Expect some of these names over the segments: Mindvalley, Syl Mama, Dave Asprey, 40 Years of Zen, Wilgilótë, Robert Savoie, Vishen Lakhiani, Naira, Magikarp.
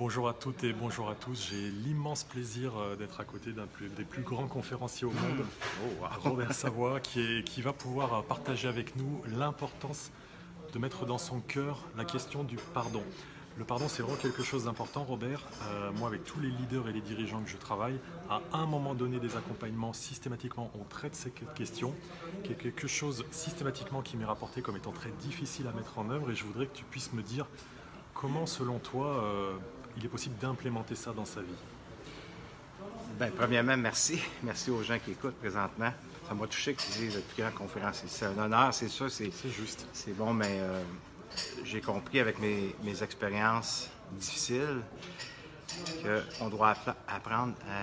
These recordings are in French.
Bonjour à toutes et bonjour à tous. J'ai l'immense plaisir d'être à côté d'un des plus grands conférenciers au monde, Robert Savoie, qui va pouvoir partager avec nous l'importance de mettre dans son cœur la question du pardon. Le pardon, c'est vraiment quelque chose d'important, Robert. Moi, avec tous les leaders et les dirigeants que je travaille, à un moment donné des accompagnements, systématiquement, on traite cette question, qui est quelque chose systématiquement qui m'est rapporté comme étant très difficile à mettre en œuvre. Et je voudrais que tu puisses me dire comment, selon toi, il est possible d'implémenter ça dans sa vie. Bien, premièrement, merci. Merci aux gens qui écoutent présentement. Ça m'a touché que tu dises le plus grand conférencier. C'est un honneur, c'est sûr. C'est juste. C'est bon, mais... j'ai compris avec mes expériences difficiles qu'on doit apprendre à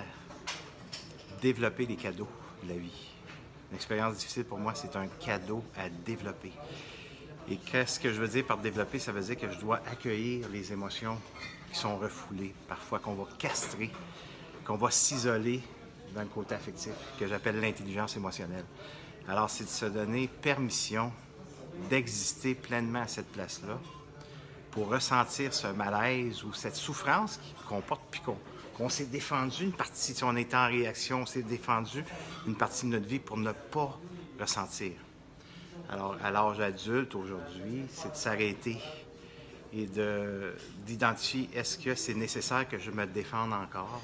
développer les cadeaux de la vie. Une expérience difficile, pour moi, c'est un cadeau à développer. Et qu'est-ce que je veux dire par développer? Ça veut dire que je dois accueillir les émotions qui sont refoulées, parfois qu'on va castrer, qu'on va s'isoler dans le côté affectif, que j'appelle l'intelligence émotionnelle. Alors, c'est de se donner permission d'exister pleinement à cette place-là, pour ressentir ce malaise ou cette souffrance qu'on porte, puis qu'on s'est défendu une partie, si on est en réaction, on s'est défendu une partie de notre vie pour ne pas ressentir. Alors, à l'âge adulte, aujourd'hui, c'est de s'arrêter et d'identifier, est-ce que c'est nécessaire que je me défende encore,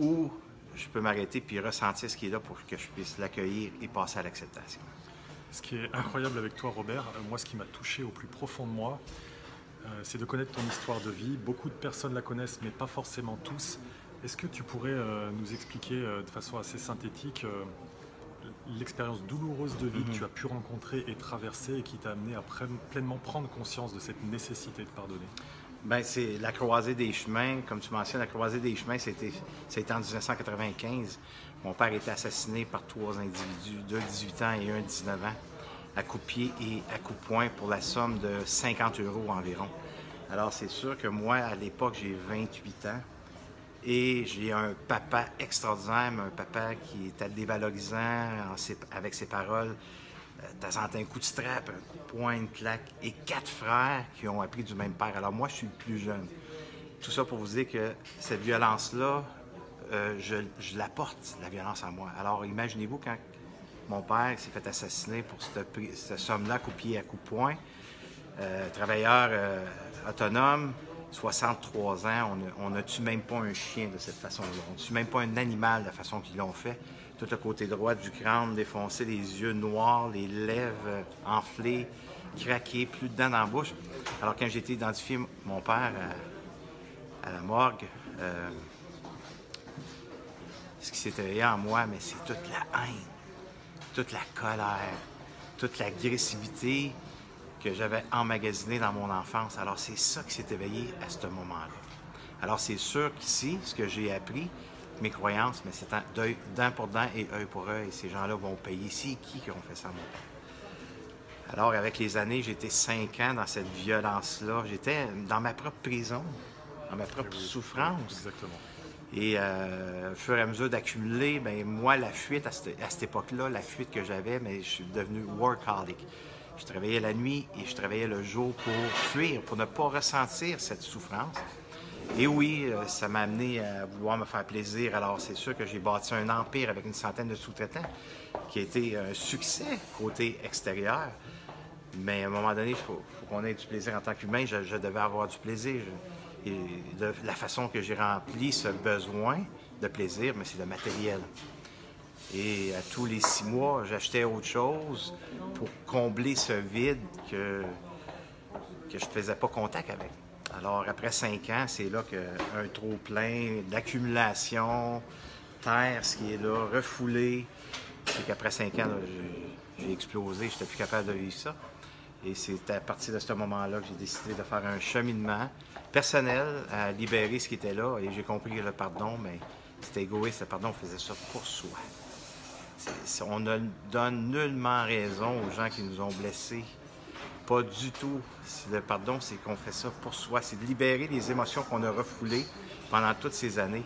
ou je peux m'arrêter puis ressentir ce qui est là pour que je puisse l'accueillir et passer à l'acceptation. Ce qui est incroyable avec toi, Robert, moi, ce qui m'a touché au plus profond de moi, c'est de connaître ton histoire de vie. Beaucoup de personnes la connaissent, mais pas forcément tous. Est-ce que tu pourrais nous expliquer de façon assez synthétique l'expérience douloureuse de vie que tu as pu rencontrer et traverser et qui t'a amené à pleinement prendre conscience de cette nécessité de pardonner? Bien, c'est la croisée des chemins. Comme tu mentionnes, la croisée des chemins, c'était en 1995. Mon père a été assassiné par trois individus, deux 18 ans et un 19 ans, à coups de pied et à coups de poing pour la somme de 50 € environ. Alors, c'est sûr que moi, à l'époque, j'ai 28 ans et j'ai un papa extraordinaire, mais un papa qui était dévalorisant avec ses paroles. T'as un coup de strap, un coup de poing, une claque et 4 frères qui ont appris du même père. Alors, moi, je suis le plus jeune. Tout ça pour vous dire que cette violence-là, je la porte, la violence en moi. Alors, imaginez-vous quand mon père s'est fait assassiner pour cette somme-là, coup de pied à coup de poing, travailleur autonome, 63 ans, on ne tue même pas un chien de cette façon-là. On ne tue même pas un animal de la façon qu'ils l'ont fait. Tout le côté droit du crâne défoncé, les yeux noirs, les lèvres enflées, craquées, plus de dents dans la bouche. Alors, quand j'ai été identifié, mon père, à la morgue, ce qui s'est réveillé en moi, mais c'est toute la haine, toute la colère, toute l'agressivité que j'avais emmagasinée dans mon enfance. Alors, c'est ça qui s'est éveillé à ce moment-là. Alors, c'est sûr qu'ici, ce que j'ai appris, mes croyances, mais c'est dent pour dent et œil pour œil. Ces gens-là vont payer. C'est qui ont fait ça, mon père? Alors, avec les années, j'étais 5 ans dans cette violence-là. J'étais dans ma propre prison, dans ma propre souffrance. Exactement. Et au fur et à mesure d'accumuler, ben moi, la fuite à cette époque-là, la fuite que j'avais, mais je suis devenu workaholic. Je travaillais la nuit et je travaillais le jour pour fuir, pour ne pas ressentir cette souffrance. Et oui, ça m'a amené à vouloir me faire plaisir. Alors, c'est sûr que j'ai bâti un empire avec une centaine de sous-traitants, qui a été un succès côté extérieur. Mais à un moment donné, il faut qu'on ait du plaisir en tant qu'humain. Je devais avoir du plaisir. Et de la façon que j'ai rempli ce besoin de plaisir, mais c'est le matériel. Et à tous les 6 mois, j'achetais autre chose pour combler ce vide que je ne faisais pas contact avec. Alors, après 5 ans, c'est là qu'un trop-plein d'accumulation, terre, ce qui est là, refoulé. C'est qu'après 5 ans, j'ai explosé, je n'étais plus capable de vivre ça. Et c'est à partir de ce moment-là que j'ai décidé de faire un cheminement personnel à libérer ce qui était là. Et j'ai compris que le pardon, mais c'était égoïste. Le pardon, on faisait ça pour soi. On ne donne nullement raison aux gens qui nous ont blessés. Pas du tout. Le pardon, c'est qu'on fait ça pour soi. C'est de libérer les émotions qu'on a refoulées pendant toutes ces années.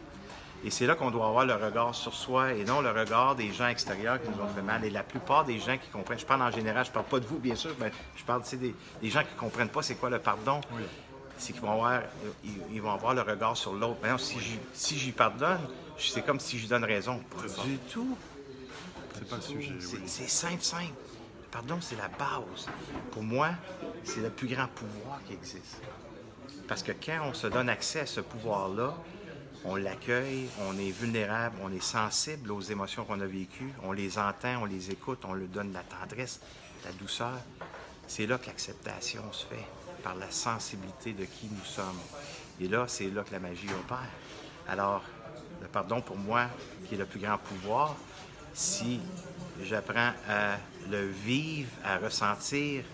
Et c'est là qu'on doit avoir le regard sur soi et non le regard des gens extérieurs qui nous ont fait mal. Et la plupart des gens qui comprennent, je parle en général, je parle pas de vous, bien sûr, mais je parle des gens qui comprennent pas c'est quoi le pardon. Oui. c'est qu'ils vont avoir, le regard sur l'autre. Maintenant, si j'y pardonne, c'est comme si je lui donne raison. Pas du tout. C'est pas le sujet. C'est simple, simple. Pardon, c'est la base. Pour moi, c'est le plus grand pouvoir qui existe. Parce que quand on se donne accès à ce pouvoir-là, on l'accueille, on est vulnérable, on est sensible aux émotions qu'on a vécues, on les entend, on les écoute, on leur donne de la tendresse, de la douceur. C'est là que l'acceptation se fait, par la sensibilité de qui nous sommes. Et là, c'est là que la magie opère. Alors, le pardon pour moi, qui est le plus grand pouvoir, si j'apprends à le vivre, à ressentir,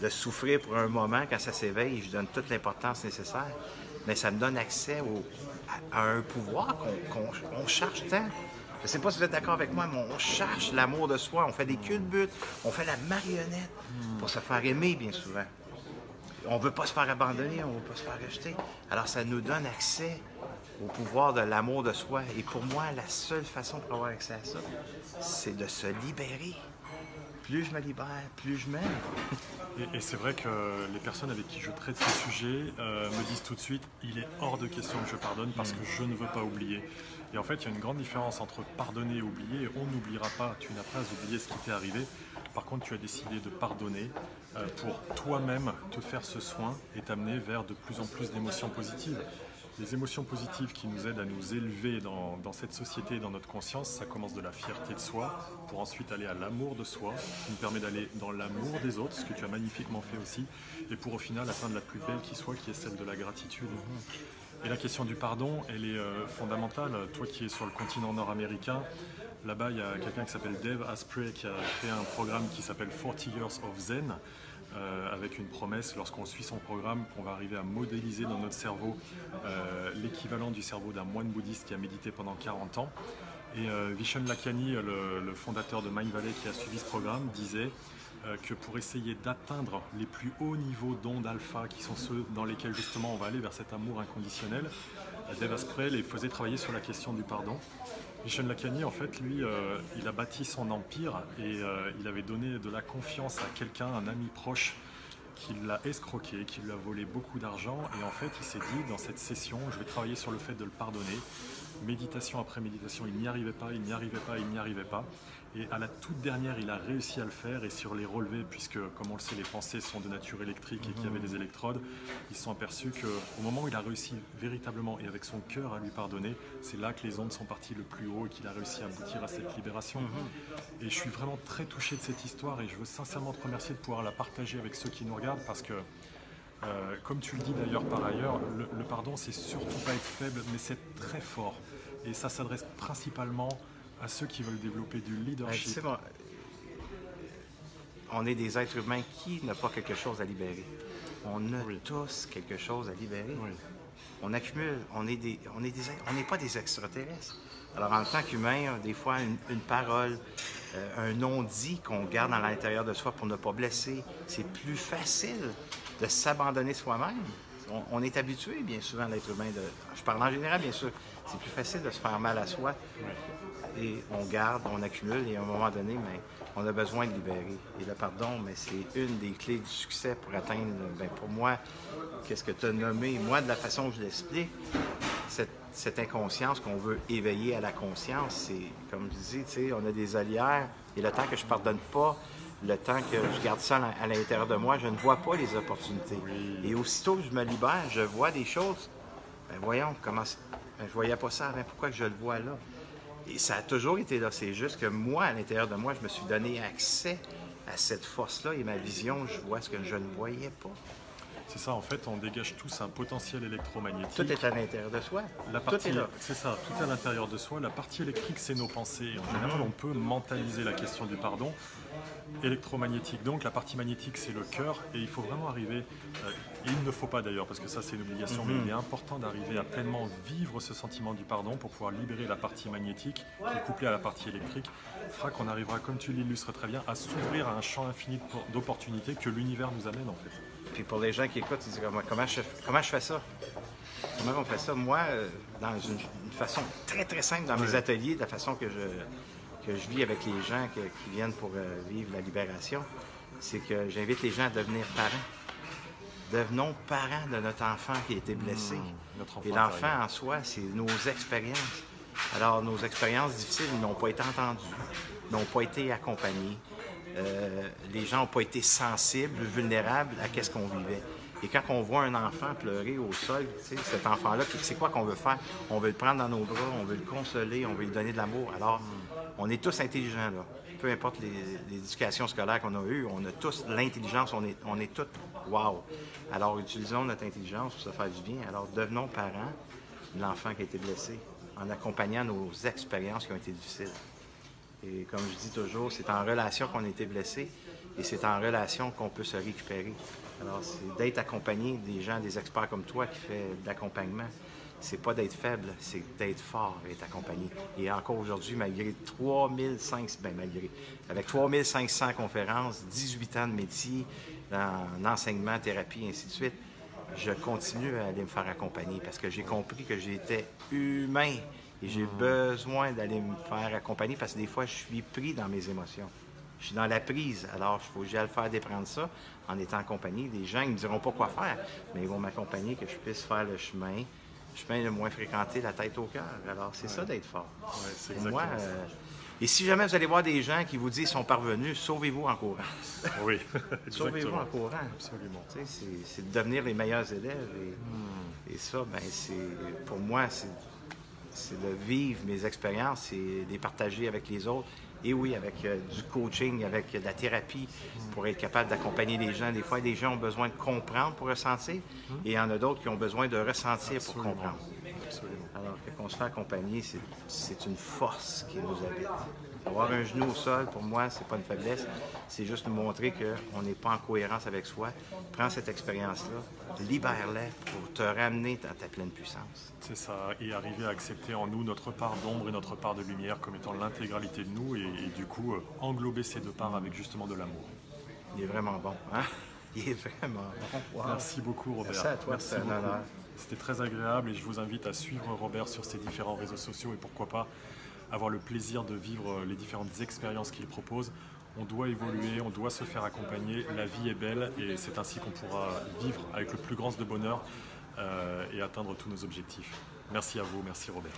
de souffrir pour un moment, quand ça s'éveille, je donne toute l'importance nécessaire, mais ça me donne accès à un pouvoir qu'on cherche tant. Je ne sais pas si vous êtes d'accord avec moi, mais on cherche l'amour de soi, on fait des culbutes, on fait la marionnette pour se faire aimer bien souvent. On ne veut pas se faire abandonner, on ne veut pas se faire rejeter. Alors ça nous donne accès au pouvoir de l'amour de soi. Et pour moi, la seule façon pour avoir accès à ça, c'est de se libérer. Plus je me libère, plus je m'aime. Et c'est vrai que les personnes avec qui je traite ce sujet me disent tout de suite « il est hors de question que je pardonne parce que je ne veux pas oublier ». Et en fait, il y a une grande différence entre pardonner et oublier. On n'oubliera pas, tu n'as pas à oublier ce qui t'est arrivé. Par contre, tu as décidé de pardonner pour toi-même te faire ce soin et t'amener vers de plus en plus d'émotions positives. Les émotions positives qui nous aident à nous élever dans cette société et dans notre conscience, ça commence de la fierté de soi pour ensuite aller à l'amour de soi, qui nous permet d'aller dans l'amour des autres, ce que tu as magnifiquement fait aussi, et pour au final atteindre la plus belle qui soit, qui est celle de la gratitude. Et la question du pardon, elle est fondamentale. Toi qui es sur le continent nord-américain, là-bas, il y a quelqu'un qui s'appelle Dave Asprey qui a créé un programme qui s'appelle 40 Years of Zen, avec une promesse, lorsqu'on suit son programme, qu'on va arriver à modéliser dans notre cerveau l'équivalent du cerveau d'un moine bouddhiste qui a médité pendant 40 ans. Et Vishen Lakhiani, le fondateur de Mindvalley qui a suivi ce programme, disait que pour essayer d'atteindre les plus hauts niveaux d'ondes alpha, qui sont ceux dans lesquels justement on va aller vers cet amour inconditionnel, Dave Asprey les faisait travailler sur la question du pardon. Vishen Lakhiani, en fait, lui, il a bâti son empire et il avait donné de la confiance à quelqu'un, un ami proche, qui l'a escroqué, qui lui a volé beaucoup d'argent. Et en fait, il s'est dit, dans cette session, je vais travailler sur le fait de le pardonner. Méditation après méditation, il n'y arrivait pas, il n'y arrivait pas, il n'y arrivait pas. Et à la toute dernière, il a réussi à le faire et sur les relevés, puisque comme on le sait, les pensées sont de nature électrique et qu'il y avait des électrodes, ils se sont aperçus qu'au moment où il a réussi véritablement et avec son cœur à lui pardonner, c'est là que les ondes sont parties le plus haut et qu'il a réussi à aboutir à cette libération. Et je suis vraiment très touché de cette histoire et je veux sincèrement te remercier de pouvoir la partager avec ceux qui nous regardent parce que, comme tu le dis d'ailleurs par ailleurs, le pardon, c'est surtout pas être faible, mais c'est très fort. Et ça s'adresse principalement à ceux qui veulent développer du leadership. Tu sais, bon, on est des êtres humains qui n'ont pas quelque chose à libérer. On a tous quelque chose à libérer. On accumule, on n'est pas des extraterrestres. Alors en tant qu'humain, des fois, une parole, un non-dit qu'on garde à l'intérieur de soi pour ne pas blesser, c'est plus facile de s'abandonner soi-même. On est habitué bien souvent d'être humain, je parle en général bien sûr, c'est plus facile de se faire mal à soi et on garde, on accumule et à un moment donné, mais on a besoin de libérer. Et le pardon, mais c'est une des clés du succès pour atteindre, ben, pour moi, qu'est-ce que tu as nommé, moi de la façon que je l'explique, cette inconscience qu'on veut éveiller à la conscience, c'est comme je disais, tu sais, on a des allières et le temps que je ne pardonne pas, le temps que je garde ça à l'intérieur de moi, je ne vois pas les opportunités. Et aussitôt que je me libère, je vois des choses. Ben voyons, comment ben je voyais pas ça, ben pourquoi que je le vois là? Et ça a toujours été là. C'est juste que moi, à l'intérieur de moi, je me suis donné accès à cette force-là et ma vision, je vois ce que je ne voyais pas. C'est ça, en fait, on dégage tous un potentiel électromagnétique. Tout est à l'intérieur de soi. Tout est là. C'est ça, tout à l'intérieur de soi. La partie électrique, c'est nos pensées. En général, on peut mentaliser la question du pardon. Électromagnétique, donc la partie magnétique, c'est le cœur. Et il faut vraiment arriver, et il ne faut pas d'ailleurs, parce que ça, c'est une obligation, mais il est important d'arriver à pleinement vivre ce sentiment du pardon pour pouvoir libérer la partie magnétique et couplée à la partie électrique. Fera qu'on arrivera, comme tu l'illustres très bien, à s'ouvrir à un champ infini d'opportunités que l'univers nous amène, en fait. Puis pour les gens qui écoutent, ils disent comment je fais ça? Comment on fait ça? Moi, dans une façon très très simple, dans mes ateliers, de la façon que je vis avec les gens qui viennent pour vivre la libération, c'est que j'invite les gens à devenir parents. devenons parents de notre enfant qui a été blessé. Et l'enfant en soi, c'est nos expériences. Alors, nos expériences difficiles n'ont pas été entendues, n'ont pas été accompagnées. Les gens n'ont pas été sensibles, vulnérables à qu'est-ce qu'on vivait. Et quand on voit un enfant pleurer au sol, tu sais, cet enfant-là, c'est quoi qu'on veut faire? On veut le prendre dans nos bras, on veut le consoler, on veut lui donner de l'amour. Alors, on est tous intelligents, là. Peu importe l'éducation scolaire qu'on a eue, on a tous l'intelligence, on est tous « wow ». Alors, utilisons notre intelligence pour se faire du bien. Alors, devenons parents de l'enfant qui a été blessé en accompagnant nos expériences qui ont été difficiles. Et comme je dis toujours, c'est en relation qu'on a été blessé et c'est en relation qu'on peut se récupérer. Alors, c'est d'être accompagné des gens, des experts comme toi qui fait de l'accompagnement. C'est pas d'être faible, c'est d'être fort et d'être accompagné. Et encore aujourd'hui, malgré 3500, ben malgré, avec 3500 conférences, 18 ans de métier, en enseignement, thérapie, ainsi de suite, je continue à aller me faire accompagner parce que j'ai compris que j'étais humain et j'ai besoin d'aller me faire accompagner parce que des fois, je suis pris dans mes émotions. Je suis dans la prise, alors il faut que j'aille faire déprendre ça en étant accompagné. Des gens, ils ne me diront pas quoi faire, mais ils vont m'accompagner que je puisse faire le chemin le moins fréquenté, la tête au cœur. Alors c'est ça d'être fort. Ouais, pour moi, et si jamais vous allez voir des gens qui vous disent qu'ils sont parvenus, sauvez-vous en courant. Oui, sauvez-vous en courant. Absolument. C'est de devenir les meilleurs élèves. Et ça, ben, pour moi, c'est de vivre mes expériences et de les partager avec les autres. Et oui, avec du coaching, avec de la thérapie, pour être capable d'accompagner les gens. Des fois, les gens ont besoin de comprendre pour ressentir, et il y en a d'autres qui ont besoin de ressentir pour comprendre. Absolument. Alors que qu'on se fait accompagner, c'est une force qui nous habite. Avoir un genou au sol, pour moi, c'est pas une faiblesse, c'est juste nous montrer qu'on n'est pas en cohérence avec soi. Prends cette expérience-là, libère-la pour te ramener à ta pleine puissance. C'est ça, et arriver à accepter en nous notre part d'ombre et notre part de lumière comme étant l'intégralité de nous, et du coup, englober ces deux parts avec justement de l'amour. Il est vraiment bon, hein? Il est vraiment bon. Wow. Merci beaucoup, Robert. Merci à toi, c'est un honneur. C'était très agréable et je vous invite à suivre Robert sur ses différents réseaux sociaux et pourquoi pas avoir le plaisir de vivre les différentes expériences qu'il propose. On doit évoluer, on doit se faire accompagner, la vie est belle et c'est ainsi qu'on pourra vivre avec le plus grand de bonheur et atteindre tous nos objectifs. Merci à vous, merci Robert.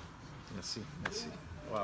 Merci, merci. Wow.